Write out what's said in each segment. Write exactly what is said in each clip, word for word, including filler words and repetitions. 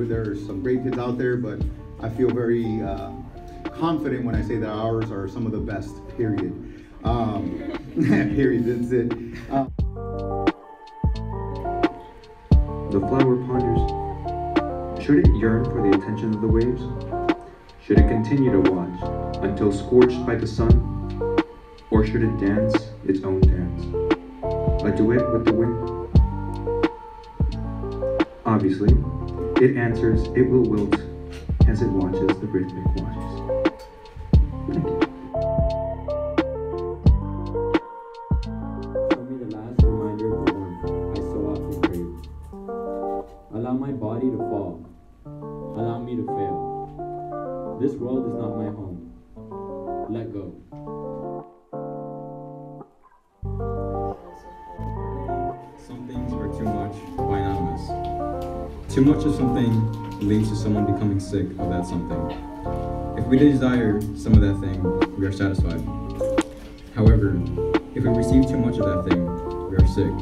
There's some great kids out there, but I feel very uh, confident when I say that ours are some of the best, period. Um, period, that's it. Uh, the flower ponders, should it yearn for the attention of the waves? Should it continue to watch until scorched by the sun? Or should it dance its own dance? A duet with the wind? Obviously, it answers, it will wilt, as it watches the rhythmic watches. Thank you. Show me the last reminder of the warmth I so often crave. Allow my body to fall. Allow me to fail. This world is not my home. Let go. Some things are too much, why not us? Too much of something leads to someone becoming sick of that something. If we desire some of that thing, we are satisfied. However, if we receive too much of that thing, we are sick.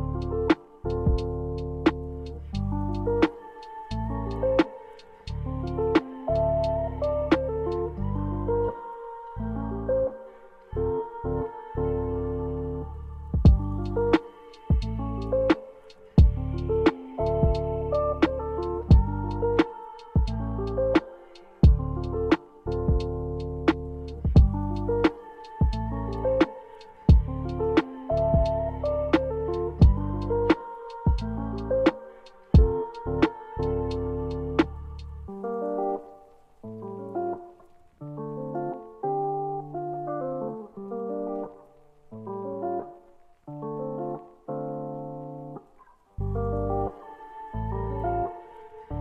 Vanessa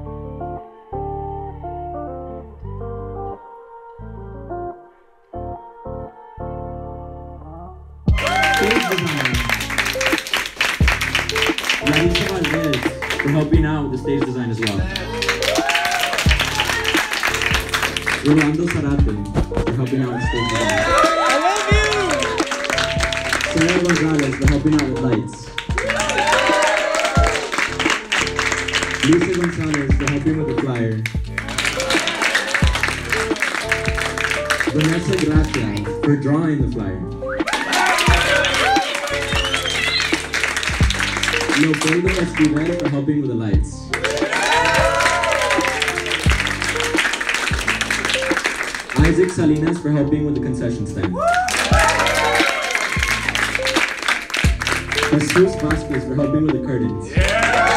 Gracia for helping out with the stage design as well. Rolando Sarate for helping out with the stage design. I love you! Sarah Gonzalez for helping out with lights. Lucy Gonzalez for helping with the flyer. Vanessa Gracia for drawing the flyer. Lopoldo Metsbunai for helping with the lights. Isaac Salinas for helping with the concession stand. Vasquez for helping with the curtains. Yeah.